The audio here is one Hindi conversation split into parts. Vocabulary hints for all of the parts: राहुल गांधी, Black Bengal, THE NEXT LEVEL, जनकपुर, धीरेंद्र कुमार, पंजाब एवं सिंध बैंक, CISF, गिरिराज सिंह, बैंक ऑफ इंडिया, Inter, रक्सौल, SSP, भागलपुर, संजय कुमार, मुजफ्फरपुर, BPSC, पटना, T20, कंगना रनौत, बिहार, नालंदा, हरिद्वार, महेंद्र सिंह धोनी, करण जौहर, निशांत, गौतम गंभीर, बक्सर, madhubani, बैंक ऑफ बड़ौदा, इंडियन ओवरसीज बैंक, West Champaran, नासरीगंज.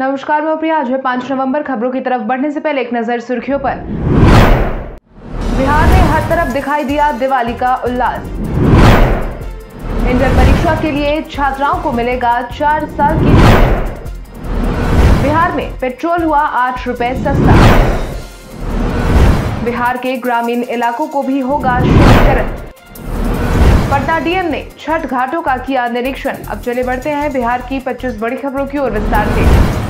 नमस्कार, मैं उप्रिया। आज है 5 नवंबर। खबरों की तरफ बढ़ने से पहले एक नजर सुर्खियों पर। बिहार में हर तरफ दिखाई दिया दिवाली का उल्लास। इंटर परीक्षा के लिए छात्राओं को मिलेगा 4 साल की। बिहार में पेट्रोल हुआ 8 रुपए सस्ता। बिहार के ग्रामीण इलाकों को भी होगा शहरीकरण। पटना डीएम ने छठ घाटों का किया निरीक्षण। अब चले बढ़ते हैं बिहार की 25 बड़ी खबरों की ओर विस्तार से।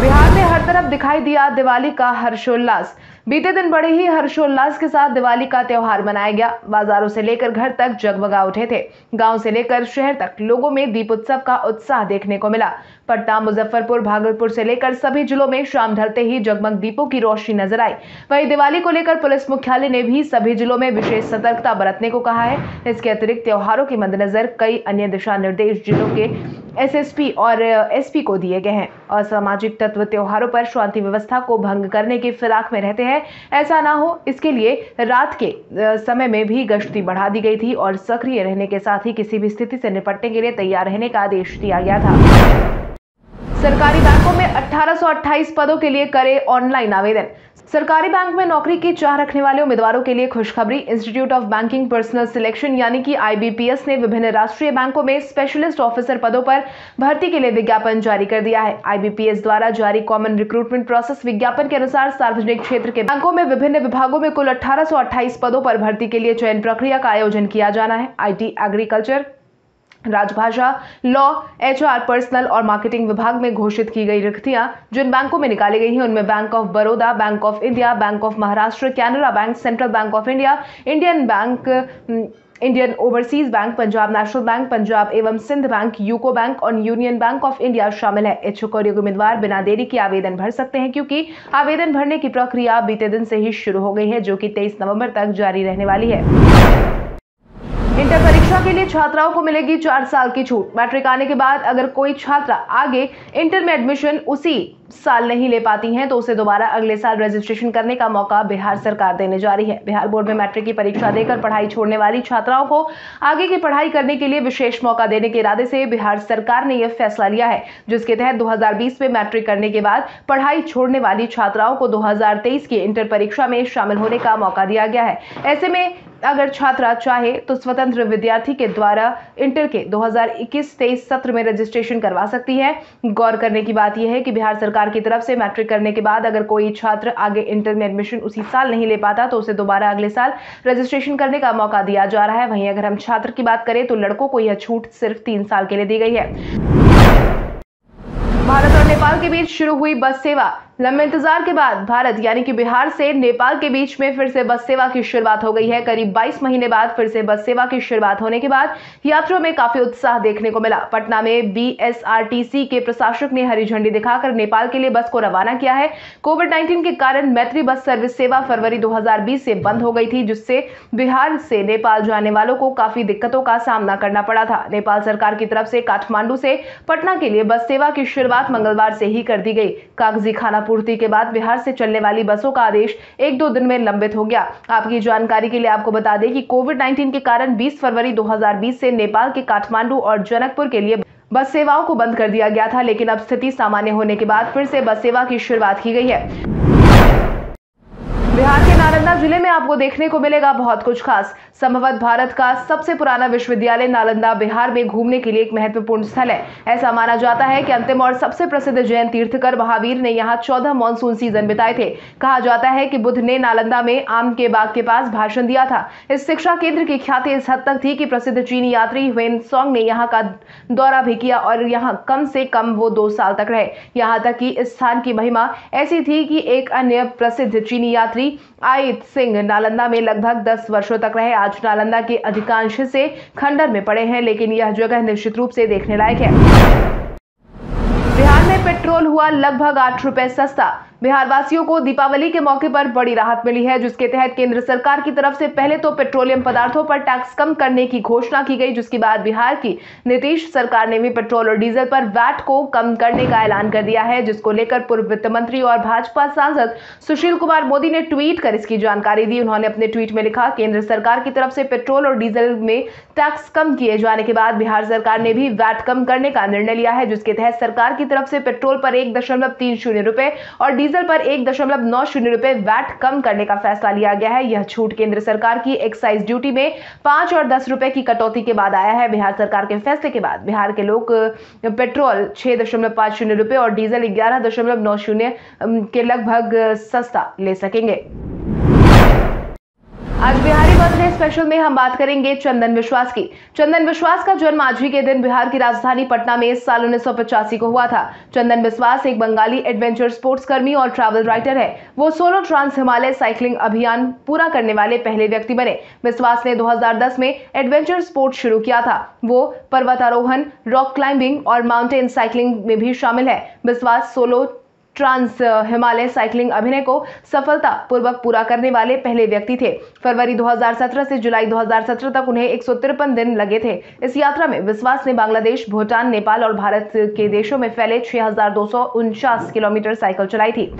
बिहार में हर तरफ दिखाई दिया दिवाली का हर्षोल्लास। बीते दिन बड़े ही हर्षोल्लास के साथ दिवाली का त्यौहार मनाया गया। बाजारों से लेकर घर तक जगमगा उठे थे। गांव से लेकर शहर तक लोगों में दीपोत्सव का उत्साह देखने को मिला। पटना, मुजफ्फरपुर, भागलपुर से लेकर सभी जिलों में शाम ढलते ही जगमग दीपों की रोशनी नजर आई। वहीं दिवाली को लेकर पुलिस मुख्यालय ने भी सभी जिलों में विशेष सतर्कता बरतने को कहा है। इसके अतिरिक्त त्योहारों के मद्देनजर कई अन्य दिशा निर्देश जिलों के SSP और SP को दिए गए हैं। असामाजिक तत्व त्योहारों पर शांति व्यवस्था को भंग करने की फिराक में रहते हैं, ऐसा ना हो इसके लिए रात के समय में भी गश्ती बढ़ा दी गई थी और सक्रिय रहने के साथ ही किसी भी स्थिति से निपटने के लिए तैयार रहने का आदेश दिया गया था। सरकारी बैंकों में 1828 पदों के लिए करे ऑनलाइन आवेदन। सरकारी बैंक में नौकरी की चाह रखने वाले उम्मीदवारों के लिए खुशखबरी। Institute of banking personnel selection यानी कि IBPS ने विभिन्न राष्ट्रीय बैंकों में स्पेशलिस्ट ऑफिसर पदों पर भर्ती के लिए विज्ञापन जारी कर दिया है। IBPS द्वारा जारी कॉमन रिक्रूटमेंट प्रोसेस विज्ञापन के अनुसार सार्वजनिक क्षेत्र के बैंकों में विभिन्न विभागों में कुल 1828 पदों पर भर्ती के लिए चयन प्रक्रिया का आयोजन किया जाना है। IT, एग्रीकल्चर, राजभाषा, लॉ, HR, पर्सनल और मार्केटिंग विभाग में घोषित की गई रिक्तियां जिन बैंकों में निकाली गई हैं उनमें बैंक ऑफ बड़ौदा, बैंक ऑफ इंडिया, bank of Maharashtra, Canara bank, central बैंक ऑफ इंडिया, Indian bank, इंडियन ओवरसीज बैंक, Punjab national bank, पंजाब एवं सिंध बैंक, यूको बैंक और यूनियन बैंक ऑफ इंडिया शामिल है। इच्छुक और योग्य उम्मीदवार बिना देरी के आवेदन भर सकते हैं, क्योंकि आवेदन भरने की प्रक्रिया बीते दिन से ही शुरू हो गई है, जो कि 23 नवंबर तक जारी रहने वाली है। इंटर परीक्षा के लिए छात्राओं को मिलेगी 4 साल की छूट। मैट्रिक आने के बाद अगर कोई छात्रा आगे इंटर में एडमिशन उसी साल नहीं ले पाती हैं तो उसे दोबारा अगले साल रजिस्ट्रेशन करने का मौका बिहार सरकार देने जा रही है। बिहार बोर्ड में मैट्रिक की परीक्षा देकर पढ़ाई छोड़ने वाली छात्राओं को आगे की पढ़ाई करने के लिए विशेष मौका देने के इरादे से बिहार सरकार ने यह फैसला लिया है, जिसके तहत 2020 में मैट्रिक करने के बाद पढ़ाई छोड़ने वाली छात्राओं को 2023 की इंटर परीक्षा में शामिल होने का मौका दिया गया है। ऐसे में अगर छात्रा चाहे तो स्वतंत्र विद्यार्थी के द्वारा इंटर के 2021-23 सत्र में रजिस्ट्रेशन करवा सकती है। गौर करने की बात यह है कि बिहार सरकार की तरफ से मैट्रिक करने के बाद अगर कोई छात्र आगे इंटर में एडमिशन उसी साल नहीं ले पाता तो उसे दोबारा अगले साल रजिस्ट्रेशन करने का मौका दिया जा रहा है। वहीं अगर हम छात्र की बात करें तो लड़कों को यह छूट सिर्फ 3 साल के लिए दी गई है। भारत और नेपाल के बीच शुरू हुई बस सेवा। लंबे इंतजार के बाद भारत यानी कि बिहार से नेपाल के बीच में फिर से बस सेवा की शुरुआत हो गई है। करीब 22 महीने बाद फिर से बस सेवा की शुरुआत होने के बाद यात्रियों में काफी उत्साह देखने को मिला। पटना में BSRTC के प्रशासक ने हरी झंडी दिखाकर नेपाल के लिए बस को रवाना किया है। COVID-19 के कारण मैत्री बस सर्विस सेवा फरवरी 2020 से बंद हो गई थी, जिससे बिहार से नेपाल जाने वालों को काफी दिक्कतों का सामना करना पड़ा था। नेपाल सरकार की तरफ से काठमांडू से पटना के लिए बस सेवा की शुरुआत मंगलवार से ही कर दी गई। कागजी खाना पूर्ति के बाद बिहार से चलने वाली बसों का आदेश 1-2 दिन में लंबित हो गया। आपकी जानकारी के लिए आपको बता दें कि COVID-19 के कारण 20 फरवरी 2020 से नेपाल के काठमांडू और जनकपुर के लिए बस सेवाओं को बंद कर दिया गया था, लेकिन अब स्थिति सामान्य होने के बाद फिर से बस सेवा की शुरुआत की गई है। बिहार के नालंदा जिले में आपको देखने को मिलेगा बहुत कुछ खास। संभवतः भारत का सबसे पुराना विश्वविद्यालय नालंदा बिहार में घूमने के लिए एक महत्वपूर्ण स्थल है। ऐसा माना जाता है कि अंतिम और सबसे प्रसिद्ध जैन तीर्थकर महावीर ने यहाँ 14 मानसून सीजन बिताए थे। कहा जाता है कि बुद्ध ने नालंदा में आम के बाग के पास भाषण दिया था। इस शिक्षा केंद्र की ख्याति इस हद तक थी कि प्रसिद्ध चीनी यात्री ह्वेन सॉन्ग ने यहाँ का दौरा भी किया और यहाँ कम से कम वो 2 साल तक रहे। यहाँ तक कि इस स्थान की महिमा ऐसी थी कि एक अन्य प्रसिद्ध चीनी यात्री आईत सिंह नालंदा में लगभग 10 वर्षों तक रहे। आज नालंदा के अधिकांश हिस्से खंडर में पड़े हैं, लेकिन यह जगह निश्चित रूप से देखने लायक है। बिहार में में पेट्रोल हुआ लगभग 8 रुपए सस्ता। बिहार वासियों को दीपावली के मौके पर बड़ी राहत मिली है, जिसके तहत केंद्र सरकार की तरफ से पहले तो पेट्रोलियम पदार्थों पर टैक्स कम करने की घोषणा की गई, जिसके बाद बिहार की नीतीश सरकार ने भी पेट्रोल और डीजल पर वैट को कम करने का ऐलान कर दिया है, जिसको लेकर पूर्व वित्त मंत्री और भाजपा सांसद सुशील कुमार मोदी ने ट्वीट कर इसकी जानकारी दी। उन्होंने अपने ट्वीट में लिखा, केंद्र सरकार की तरफ से पेट्रोल और डीजल में टैक्स कम किए जाने के बाद बिहार सरकार ने भी वैट कम करने का निर्णय लिया है, जिसके तहत सरकार की तरफ से पेट्रोल पर 1.30 रुपए और डीजल पर 1.90 रुपए वैट कम करने का फैसला लिया गया है। यह छूट केंद्र सरकार की एक्साइज ड्यूटी में 5 और 10 रुपए की कटौती के बाद आया है। बिहार सरकार के फैसले के बाद बिहार के लोग पेट्रोल 6.50 रुपए और डीजल 11.90 के लगभग सस्ता ले सकेंगे। आज बिहारी बर्थडे स्पेशल में हम बात करेंगे चंदन विश्वास की। चंदन विश्वास का जन्म आज ही के दिन बिहार की राजधानी पटना में साल 1985 को हुआ था। चंदन विश्वास एक बंगाली एडवेंचर स्पोर्ट्स कर्मी और ट्रैवल राइटर है। वो सोलो ट्रांस हिमालय साइकिलिंग अभियान पूरा करने वाले पहले व्यक्ति बने। विश्वास ने 2010 में एडवेंचर स्पोर्ट्स शुरू किया था। वो पर्वतारोहण, रॉक क्लाइंबिंग और माउंटेन साइकिलिंग में भी शामिल है। विश्वास सोलो ट्रांस हिमालय साइकिलिंग अभियान को सफलता पूर्वक पूरा करने वाले पहले व्यक्ति थे। फरवरी 2017 से जुलाई 2017 तक उन्हें 153 दिन लगे थे। इस यात्रा में विश्वास ने बांग्लादेश, भूटान, नेपाल और भारत के देशों में फैले 6,249 किलोमीटर साइकिल चलाई थी।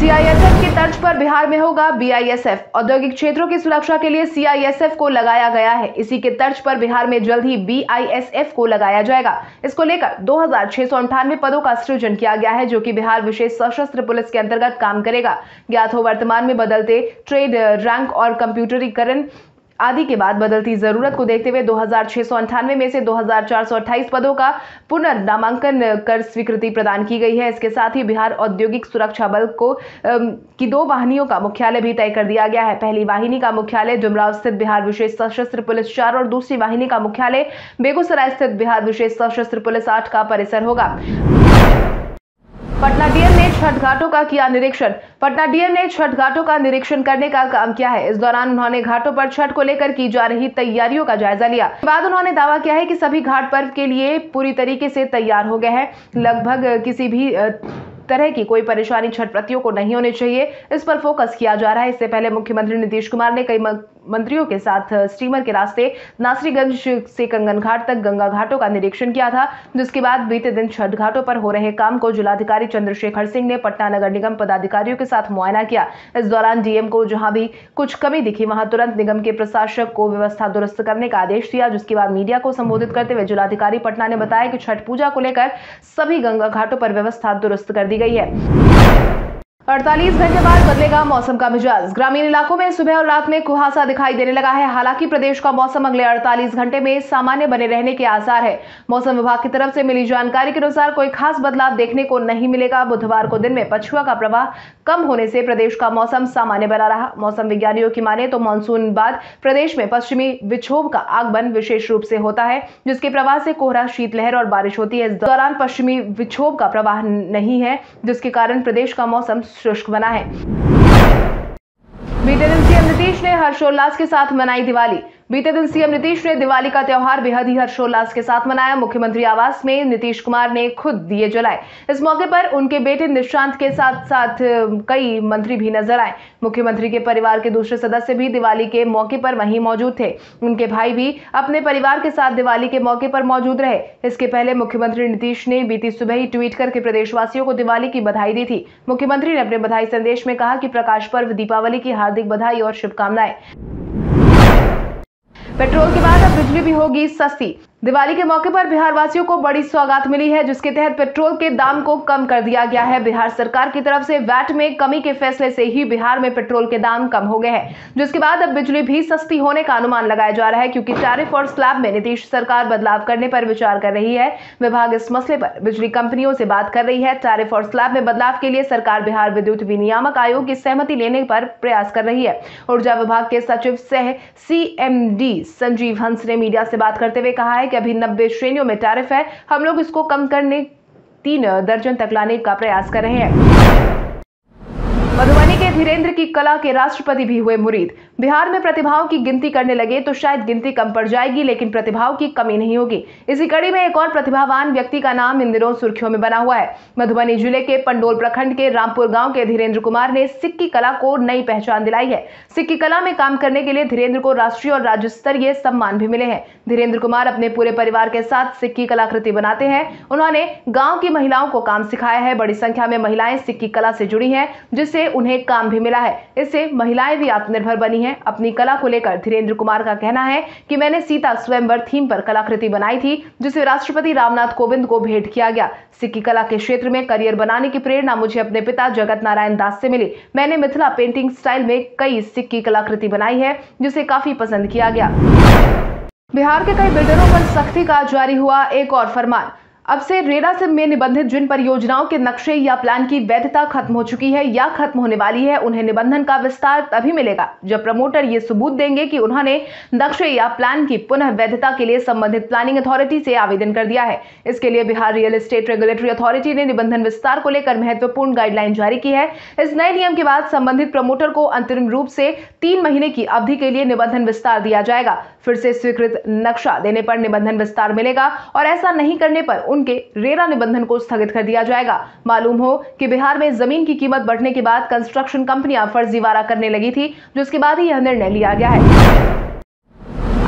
CISF की तर्ज पर बिहार में होगा BISF। औद्योगिक क्षेत्रों की सुरक्षा के लिए CISF को लगाया गया है। इसी के तर्ज पर बिहार में जल्द ही BISF को लगाया जाएगा। इसको लेकर 2,698 पदों का सृजन किया गया है, जो कि बिहार विशेष सशस्त्र पुलिस के अंतर्गत काम करेगा। ज्ञात हो वर्तमान में बदलते ट्रेड रैंक और कंप्यूटरीकरण आदि के बाद बदलती जरूरत को देखते हुए 2,698 में से 2,428 पदों का पुनर्नामांकन कर स्वीकृति प्रदान की गई है। इसके साथ ही बिहार औद्योगिक सुरक्षा बल की 2 वाहिनियों का मुख्यालय भी तय कर दिया गया है। पहली वाहिनी का मुख्यालय डुमराव स्थित बिहार विशेष सशस्त्र पुलिस 4 और दूसरी वाहिनी का मुख्यालय बेगूसराय स्थित बिहार विशेष सशस्त्र पुलिस 8 का परिसर होगा। पटना डीएम ने छठ घाटों का किया निरीक्षण। पटना डीएम ने छठ घाटों का निरीक्षण करने का काम किया है। इस दौरान उन्होंने घाटों पर छठ को लेकर की जा रही तैयारियों का जायजा लिया। इसके बाद उन्होंने दावा किया है कि सभी घाट पर्व के लिए पूरी तरीके से तैयार हो गए हैं। लगभग किसी भी तरह की कोई परेशानी छठ व्रतियों को नहीं होनी चाहिए, इस पर फोकस किया जा रहा है। इससे पहले मुख्यमंत्री नीतीश कुमार ने कई मंत्रियों के साथ स्टीमर के रास्ते नासरीगंज से कंगन घाट तक गंगा घाटों का निरीक्षण किया था, जिसके बाद बीते दिन छठ घाटों पर हो रहे काम को जिलाधिकारी चंद्रशेखर सिंह ने पटना नगर निगम पदाधिकारियों के साथ मुआयना किया। इस दौरान डीएम को जहां भी कुछ कमी दिखी वहां तुरंत निगम के प्रशासक को व्यवस्था दुरुस्त करने का आदेश दिया, जिसके बाद मीडिया को संबोधित करते हुए जिलाधिकारी पटना ने बताया कि छठ पूजा को लेकर सभी गंगा घाटों पर व्यवस्था दुरुस्त कर दी गई है। 48 घंटे बाद बदलेगा मौसम का मिजाज। ग्रामीण इलाकों में सुबह और रात में कुहासा दिखाई देने लगा है। हालांकि प्रदेश का मौसम अगले 48 घंटे में सामान्य बने रहने के आसार है। मौसम विभाग की तरफ से मिली जानकारी के अनुसार कोई खास बदलाव देखने को नहीं मिलेगा। बुधवार को दिन में पछुआ का प्रवाह कम होने से प्रदेश का मौसम सामान्य बना रहा। मौसम विज्ञानियों की माने तो मानसून बाद प्रदेश में पश्चिमी विक्षोभ का आगमन विशेष रूप से होता है, जिसके प्रवाह से कोहरा, शीतलहर और बारिश होती है। इस दौरान पश्चिमी विक्षोभ का प्रवाह नहीं है, जिसके कारण प्रदेश का मौसम शुष्क बना है। बीते दिन सीएम नीतीश ने हर्षोल्लास के साथ मनाई दिवाली। बीते दिन सीएम नीतीश ने दिवाली का त्यौहार बेहद ही हर्षोल्लास के साथ मनाया। मुख्यमंत्री आवास में नीतीश कुमार ने खुद दिए जलाए। इस मौके पर उनके बेटे निशांत के साथ साथ कई मंत्री भी नजर आए। मुख्यमंत्री के परिवार के दूसरे सदस्य भी दिवाली के मौके पर वहीं मौजूद थे। उनके भाई भी अपने परिवार के साथ दिवाली के मौके पर मौजूद रहे। इसके पहले मुख्यमंत्री नीतीश ने बीती सुबह ही ट्वीट करके प्रदेशवासियों को दिवाली की बधाई दी थी। मुख्यमंत्री ने अपने बधाई संदेश में कहा कि प्रकाश पर्व, दीपावली की हार्दिक बधाई और शुभकामनाएं। पेट्रोल के बाद अब बिजली भी होगी सस्ती। दिवाली के मौके पर बिहार वासियों को बड़ी सौगात मिली है, जिसके तहत पेट्रोल के दाम को कम कर दिया गया है। बिहार सरकार की तरफ से वैट में कमी के फैसले से ही बिहार में पेट्रोल के दाम कम हो गए हैं, जिसके बाद अब बिजली भी सस्ती होने का अनुमान लगाया जा रहा है, क्योंकि टैरिफ और स्लैब में नीतीश सरकार बदलाव करने पर विचार कर रही है। विभाग इस मसले पर बिजली कंपनियों से बात कर रही है। टैरिफ और स्लैब में बदलाव के लिए सरकार बिहार विद्युत विनियामक आयोग की सहमति लेने पर प्रयास कर रही है। ऊर्जा विभाग के सचिव सह CMD संजीव हंस ने मीडिया से बात करते हुए कहा है कि अभी 90 श्रेणियों में टैरिफ है, हम लोग इसको कम करने 3 दर्जन तक लाने का प्रयास कर रहे हैं। मधुबनी के धीरेंद्र की कला के राष्ट्रपति भी हुए मुरीद। बिहार में प्रतिभाओं की गिनती करने लगे तो शायद गिनती कम पड़ जाएगी, लेकिन प्रतिभाओं की कमी नहीं होगी। इसी कड़ी में एक और प्रतिभावान व्यक्ति का नाम इन दिनों सुर्खियों में बना हुआ है। मधुबनी जिले के पंडोल प्रखंड के रामपुर गांव के धीरेंद्र कुमार ने सिक्की कला को नई पहचान दिलाई है। सिक्की कला में काम करने के लिए धीरेंद्र को राष्ट्रीय और राज्य स्तरीय सम्मान भी मिले हैं। धीरेंद्र कुमार अपने पूरे परिवार के साथ सिक्की कलाकृति बनाते हैं। उन्होंने गांव की महिलाओं को काम सिखाया है। बड़ी संख्या में महिलाएं सिक्की कला से जुड़ी हैं, जिससे उन्हें काम भी मिला है। इससे महिलाएं भी आत्मनिर्भर बनी हैं। अपनी कला को लेकर धीरेंद्र कुमार का कहना है कि मैंने सीता स्वयंवर थीम पर कलाकृति बनाई थी, जिसे राष्ट्रपति रामनाथ कोविंद को भेंट किया गया। सिक्की कला के क्षेत्र में करियर बनाने की प्रेरणा मुझे अपने पिता जगत नारायण दास से मिली। मैंने मिथिला पेंटिंग स्टाइल में कई सिक्की कलाकृति बनाई है, जिसे काफी पसंद किया गया। बिहार के कई बिल्डरों पर सख्ती का जारी हुआ एक और फरमान। अब से रेरा से में निबंधित जिन परियोजनाओं के नक्शे या प्लान की वैधता खत्म हो चुकी है या खत्म होने वाली है, उन्हें निबंधन का विस्तार तभी मिलेगा जब प्रमोटर ये सबूत देंगे कि उन्होंने नक्शे या प्लान की पुनः वैधता के लिए संबंधित प्लानिंग अथॉरिटी से आवेदन कर दिया है। इसके लिए बिहार real estate regulatory authority ने निबंधन विस्तार को लेकर महत्वपूर्ण गाइडलाइन जारी की है। इस नए नियम के बाद संबंधित प्रमोटर को अंतरिम रूप से 3 महीने की अवधि के लिए निबंधन विस्तार दिया जाएगा। फिर से स्वीकृत नक्शा देने पर निबंधन विस्तार मिलेगा और ऐसा नहीं करने पर उनके रेरा निबंधन को स्थगित कर दिया जाएगा। मालूम हो कि बिहार में जमीन की कीमत बढ़ने के बाद कंस्ट्रक्शन कंपनियां फर्जीवाड़ा करने लगी थी, जिसके बाद ही यह निर्णय लिया गया है।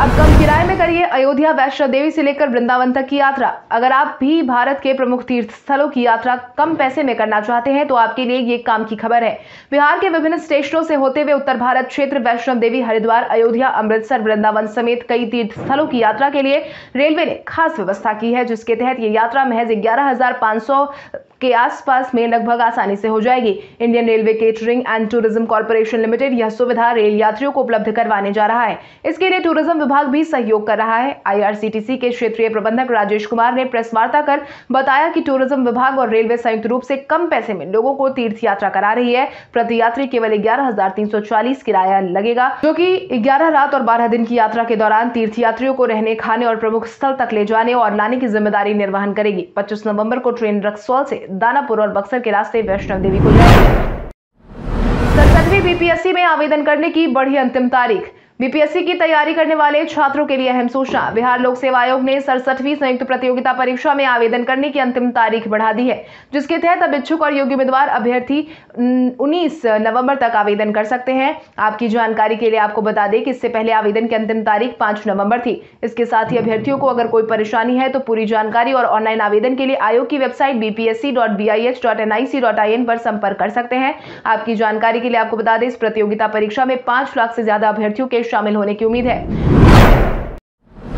अब कम किराए में करिए अयोध्या वैष्णो देवी से लेकर वृंदावन तक की यात्रा। अगर आप भी भारत के प्रमुख तीर्थ स्थलों की यात्रा कम पैसे में करना चाहते हैं तो आपके लिए ये काम की खबर है। बिहार के विभिन्न स्टेशनों से होते हुए उत्तर भारत क्षेत्र वैष्णो देवी, हरिद्वार, अयोध्या, अमृतसर, वृंदावन समेत कई तीर्थ स्थलों की यात्रा के लिए रेलवे ने खास व्यवस्था की है, जिसके तहत ये यात्रा महज 11,500 के आसपास में लगभग आसानी से हो जाएगी। Indian railway catering and tourism corporation limited यह सुविधा रेल यात्रियों को उपलब्ध करवाने जा रहा है। इसके लिए टूरिज्म विभाग भी सहयोग कर रहा है। आईआरसीटीसी के क्षेत्रीय प्रबंधक राजेश कुमार ने प्रेस वार्ता कर बताया कि टूरिज्म विभाग और रेलवे संयुक्त रूप से कम पैसे में लोगों को तीर्थ यात्रा करा रही है। प्रति यात्री केवल 11,340 किराया लगेगा, जो कि 11 रात और 12 दिन की यात्रा के दौरान तीर्थ यात्रियों को रहने, खाने और प्रमुख स्थल तक ले जाने और लाने की जिम्मेदारी निर्वहन करेगी। 25 नवंबर को ट्रेन रक्सौल से दानापुर और बक्सर के रास्ते वैष्णो देवी को जाएगी। 17वीं बीपीएससी में आवेदन करने की बढ़ी अंतिम तारीख। बीपीएससी की तैयारी करने वाले छात्रों के लिए अहम सूचना। बिहार लोक सेवा आयोग ने 67वीं संयुक्त प्रतियोगिता परीक्षा में आवेदन करने की अंतिम तारीख बढ़ा दी है, जिसके तहत अब इच्छुक और योग्य उम्मीदवार अभ्यर्थी 19 नवंबर तक आवेदन कर सकते हैं। आपकी जानकारी के लिए आपको बता दें कि इससे पहले आवेदन की अंतिम तारीख 5 नवंबर थी। इसके साथ ही अभ्यर्थियों को अगर कोई परेशानी है तो पूरी जानकारी और ऑनलाइन आवेदन के लिए आयोग की वेबसाइट bpsc.bih.nic.in पर संपर्क कर सकते हैं। आपकी जानकारी के लिए आपको बता दें, इस प्रतियोगिता परीक्षा में 5 लाख से ज्यादा अभ्यर्थियों के शामिल होने की उम्मीद है।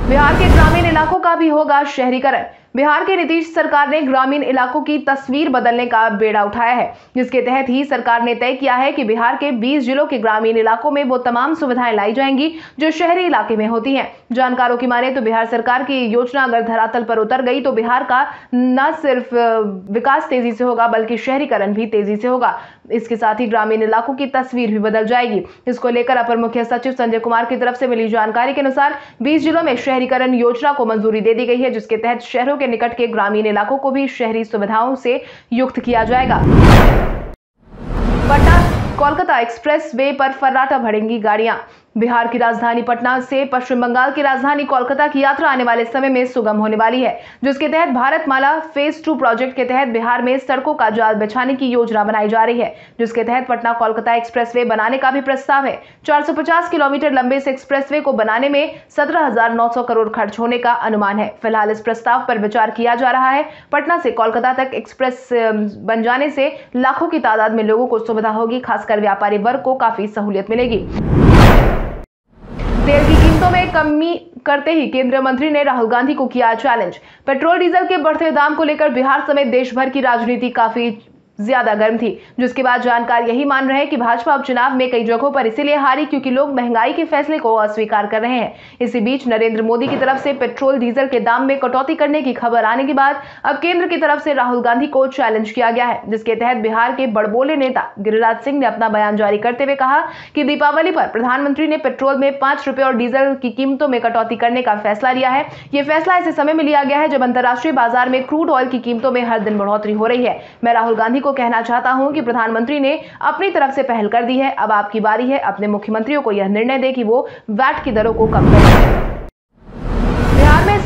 बिहार के ग्रामीण इलाकों का भी होगा शहरीकरण। बिहार के नीतीश सरकार ने ग्रामीण इलाकों की तस्वीर बदलने का बेड़ा उठाया है, जिसके तहत ही सरकार ने तय किया है कि बिहार के 20 जिलों के ग्रामीण इलाकों में वो तमाम सुविधाएं लाई जाएंगी जो शहरी इलाके में होती हैं। जानकारों की माने तो बिहार सरकार की योजना अगर धरातल पर उतर गई तो बिहार का न सिर्फ विकास तेजी से होगा बल्कि शहरीकरण भी तेजी से होगा। इसके साथ ही ग्रामीण इलाकों की तस्वीर भी बदल जाएगी। इसको लेकर अपर मुख्य सचिव संजय कुमार की तरफ से मिली जानकारी के अनुसार 20 जिलों में शहरीकरण योजना को मंजूरी दे दी गई है, जिसके तहत शहरों के निकट के ग्रामीण इलाकों को भी शहरी सुविधाओं से युक्त किया जाएगा। पटना कोलकाता एक्सप्रेसवे पर फर्राटा भरेंगी गाड़ियां। बिहार की राजधानी पटना से पश्चिम बंगाल की राजधानी कोलकाता की यात्रा आने वाले समय में सुगम होने वाली है, जिसके तहत भारत माला फेज 2 प्रोजेक्ट के तहत बिहार में सड़कों का जाल बिछाने की योजना बनाई जा रही है, जिसके तहत पटना कोलकाता एक्सप्रेसवे बनाने का भी प्रस्ताव है। 450 किलोमीटर लंबे इस एक्सप्रेसवे को बनाने में 17,900 करोड़ खर्च होने का अनुमान है। फिलहाल इस प्रस्ताव पर विचार किया जा रहा है। पटना से कोलकाता तक एक्सप्रेस बन जाने से लाखों की तादाद में लोगों को सुविधा होगी, खासकर व्यापारी वर्ग को काफी सहूलियत मिलेगी। तेल की कीमतों में कमी करते ही केंद्रीय मंत्री ने राहुल गांधी को किया चैलेंज। पेट्रोल डीजल के बढ़ते दाम को लेकर बिहार समेत देश भर की राजनीति काफी ज्यादा गर्म थी, जिसके बाद जानकार यही मान रहे हैं कि भाजपा उपचुनाव में कई जगहों पर इसलिए हारी क्योंकि लोग महंगाई के फैसले को अस्वीकार कर रहे हैं। इसी बीच नरेंद्र मोदी की तरफ से पेट्रोल डीजल के दाम में कटौती करने की खबर आने के बाद अब केंद्र की तरफ से राहुल गांधी को चैलेंज किया गया है, जिसके तहत बिहार के बड़बोले नेता गिरिराज सिंह ने अपना बयान जारी करते हुए कहा कि दीपावली पर प्रधानमंत्री ने पेट्रोल में 5 रुपये और डीजल की कीमतों में कटौती करने का फैसला लिया है। ये फैसला ऐसे समय में लिया गया है जब अंतर्राष्ट्रीय बाजार में क्रूड ऑयल की कीमतों में हर दिन बढ़ोतरी हो रही है। मैं राहुल गांधी को कहना चाहता हूं कि प्रधानमंत्री ने अपनी तरफ से पहल कर दी है, अब आपकी बारी है अपने मुख्यमंत्रियों को यह निर्णय दे कि वो वैट की दरों को कम करें।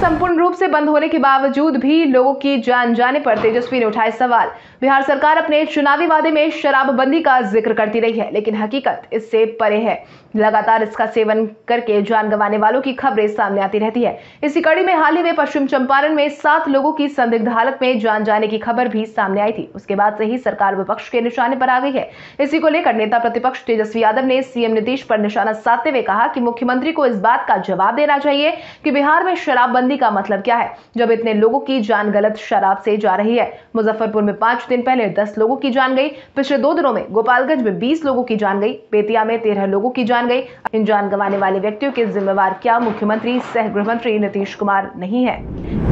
संपूर्ण रूप से बंद होने के बावजूद भी लोगों की जान जाने पर तेजस्वी ने उठाए सवाल। बिहार सरकार अपने चुनावी वादे में शराबबंदी का जिक्र करती रही है, लेकिन हकीकत इससे परे है। लगातार इसका सेवन करके जान गंवाने वालों की खबरें सामने आती रहती है। इसी कड़ी में हाल ही में पश्चिम चंपारण में 7 लोगों की संदिग्ध हालत में जान जाने की खबर भी सामने आई थी। उसके बाद से ही सरकार विपक्ष के निशाने पर आ गई है। इसी को लेकर नेता प्रतिपक्ष तेजस्वी यादव ने सीएम नीतीश पर निशाना साधते हुए कहा कि मुख्यमंत्री को इस बात का जवाब देना चाहिए कि बिहार में शराबबंदी का मतलब क्या है, जब इतने लोगों की जान गलत शराब से जा रही है। मुजफ्फरपुर में 5 दिन पहले 10 लोगों की जान गई। पिछले 2 दिनों में गोपालगंज में 20 लोगों की जान गई, बेतिया में 13 लोगों की जान गई। इन जान गंवाने वाले व्यक्तियों के जिम्मेवार क्या मुख्यमंत्री सह गृह मंत्री नीतीश कुमार नहीं है?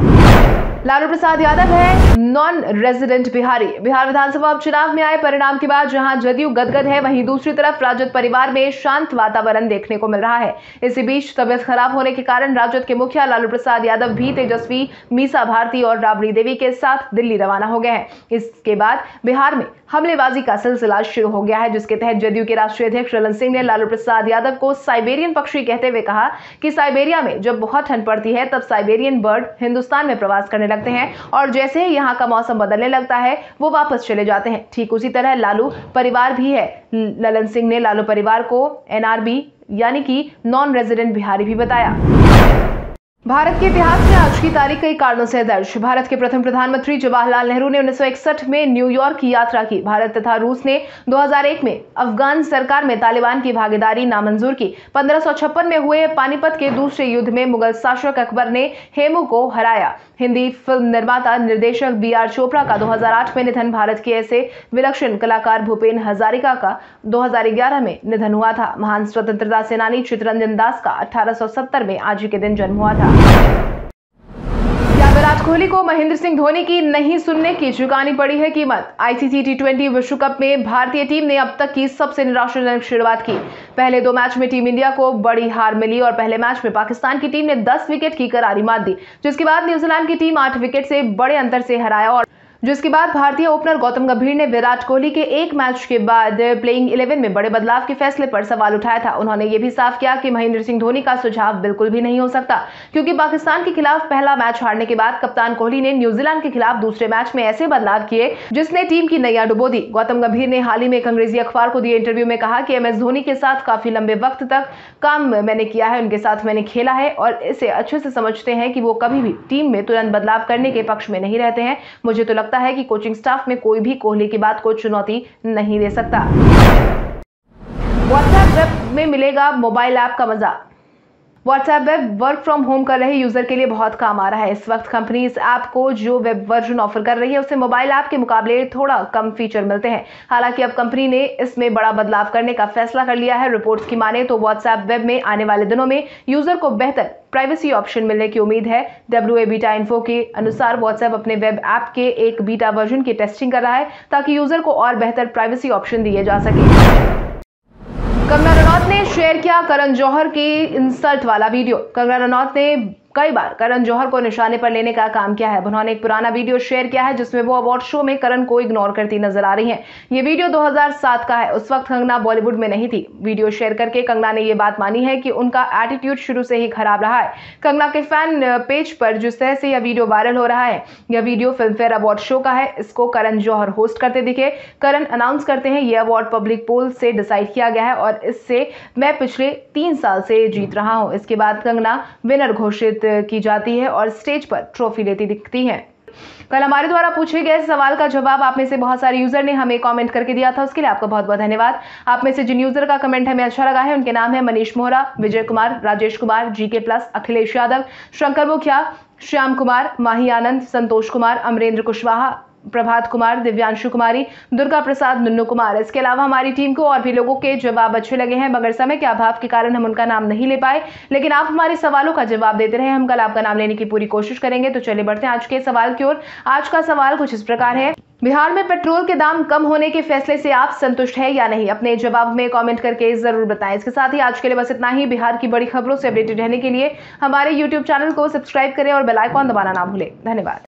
लालू प्रसाद यादव है नॉन रेजिडेंट बिहारी। बिहार विधानसभा उपचुनाव में आए परिणाम के बाद जहां जदयू गदगद है, वहीं दूसरी तरफ राजद परिवार में शांत वातावरण देखने को मिल रहा है। इसी बीच तबियत खराब होने के कारण राजद के मुखिया लालू प्रसाद यादव भी तेजस्वी, मीसा भारती और राबड़ी देवी के साथ दिल्ली रवाना हो गए हैं। इसके बाद बिहार में हमलेबाजी का सिलसिला शुरू हो गया है, जिसके तहत जदयू के राष्ट्रीय अध्यक्ष ललन सिंह ने लालू प्रसाद यादव को साइबेरियन पक्षी कहते हुए कहा कि साइबेरिया में जब बहुत ठंड पड़ती है तब साइबेरियन बर्ड हिंदुस्तान में प्रवास करने लगते हैं और जैसे ही यहाँ का मौसम बदलने लगता है वो वापस चले जाते हैं। ठीक उसी तरह लालू परिवार भी है। ललन सिंह ने लालू परिवार को एनआरबी यानी कि नॉन रेजिडेंट बिहारी भी बताया। भारत के इतिहास में आज की तारीख कई कारणों से दर्ज। भारत के प्रथम प्रधानमंत्री जवाहरलाल नेहरू ने 1961 में न्यूयॉर्क की यात्रा की। भारत तथा रूस ने 2001 में अफगान सरकार में तालिबान की भागीदारी नामंजूर की। 1556 में हुए पानीपत के दूसरे युद्ध में मुगल शासक अकबर ने हेमू को हराया। हिंदी फिल्म निर्माता निर्देशक BR चोपड़ा का 2008 में निधन। भारत के ऐसे विलक्षण कलाकार भूपेन हजारिका का 2011 में निधन हुआ था। महान स्वतंत्रता सेनानी चित्तरंजन दास का 1870 में आज ही के दिन जन्म हुआ था। विराट कोहली को महेंद्र सिंह धोनी की नहीं सुनने की चुकानी पड़ी है कीमत। ICC T20 विश्व कप में भारतीय टीम ने अब तक की सबसे निराशाजनक शुरुआत की। पहले 2 मैच में टीम इंडिया को बड़ी हार मिली और पहले मैच में पाकिस्तान की टीम ने 10 विकेट की करारी मात दी, जिसके बाद न्यूजीलैंड की टीम 8 विकेट से बड़े अंतर से हराया और जिसके बाद भारतीय ओपनर गौतम गंभीर ने विराट कोहली के एक मैच के बाद प्लेइंग 11 में बड़े बदलाव के फैसले पर सवाल उठाया था। उन्होंने ये भी साफ किया कि महेंद्र सिंह धोनी का सुझाव बिल्कुल भी नहीं हो सकता, क्योंकि पाकिस्तान के खिलाफ पहला मैच हारने के बाद कप्तान कोहली ने न्यूजीलैंड के खिलाफ दूसरे मैच में ऐसे बदलाव किए जिसने टीम की नैया डुबो दी। गौतम गंभीर ने हाल ही में एक अंग्रेजी अखबार को दिए इंटरव्यू में कहा कि MS धोनी के साथ काफी लंबे वक्त तक काम मैंने किया है, उनके साथ मैंने खेला है और इसे अच्छे से समझते हैं कि वो कभी भी टीम में तुरंत बदलाव करने के पक्ष में नहीं रहते हैं। मुझे तो लगता है कि कोचिंग स्टाफ में कोई भी कोहली की बात को चुनौती नहीं दे सकता। व्हाट्सएप में मिलेगा मोबाइल ऐप का मजा। WhatsApp web work from home कर रहे यूजर के लिए बहुत काम आ रहा है। इस वक्त कंपनी इस ऐप को जो वेब वर्जन ऑफर कर रही है उससे मोबाइल ऐप के मुकाबले थोड़ा कम फीचर मिलते हैं। हालांकि अब कंपनी ने इसमें बड़ा बदलाव करने का फैसला कर लिया है। रिपोर्ट्स की माने तो व्हाट्सएप वेब में आने वाले दिनों में यूजर को बेहतर प्राइवेसी ऑप्शन मिलने की उम्मीद है। WA बीटा इन्फो के अनुसार व्हाट्सएप अपने वेब ऐप के एक बीटा वर्जन की टेस्टिंग कर रहा है ताकि यूजर को और बेहतर प्राइवेसी ऑप्शन दिए जा सके। कंगना रनौत ने शेयर किया करण जौहर की इंसल्ट वाला वीडियो। कंगना रनौत ने कई बार करण जौहर को निशाने पर लेने का काम किया है। उन्होंने एक पुराना वीडियो शेयर किया है जिसमें वो अवार्ड शो में करण को इग्नोर करती नजर आ रही हैं। ये वीडियो 2007 का है। उस वक्त कंगना बॉलीवुड में नहीं थी। वीडियो शेयर करके कंगना ने ये बात मानी है कि उनका एटीट्यूड शुरू से ही खराब रहा है। कंगना के फैन पेज पर जिस तरह से यह वीडियो वायरल हो रहा है, यह video Filmfare award show का है। इसको करण जौहर होस्ट करते दिखे। करण अनाउंस करते हैं, यह अवार्ड पब्लिक पोल से डिसाइड किया गया है और इससे मैं पिछले 3 साल से जीत रहा हूँ। इसके बाद कंगना विनर घोषित की जाती है और स्टेज पर ट्रॉफी लेती दिखती हैं। कल हमारे द्वारा पूछे गए सवाल का जवाब आप में से बहुत सारे यूजर ने हमें कमेंट करके दिया था, उसके लिए आपका बहुत बहुत धन्यवाद। आप में से जिन यूजर का कमेंट हमें अच्छा लगा है उनके नाम है मनीष मोहरा, विजय कुमार, राजेश कुमार, GK+, अखिलेश यादव, शंकर मुखिया, श्याम कुमार, माही आनंद, संतोष कुमार, अमरेंद्र कुशवाहा, प्रभात कुमार, दिव्यांशु कुमारी, दुर्गा प्रसाद, नुन्नू कुमार। इसके अलावा हमारी टीम को और भी लोगों के जवाब अच्छे लगे हैं, मगर समय के अभाव के कारण हम उनका नाम नहीं ले पाए, लेकिन आप हमारे सवालों का जवाब देते रहे। हम कल आपका नाम लेने की पूरी कोशिश करेंगे। तो चलिए बढ़ते हैं आज के सवाल की ओर। आज का सवाल कुछ इस प्रकार है, बिहार में पेट्रोल के दाम कम होने के फैसले से आप संतुष्ट हैं या नहीं? अपने जवाब में कमेंट करके जरूर बताएं। इसके साथ ही आज के लिए बस इतना ही। बिहार की बड़ी खबरों से अपडेटेड रहने के लिए हमारे YouTube चैनल को सब्सक्राइब करें और बेल आइकॉन दबाना ना भूलें। धन्यवाद।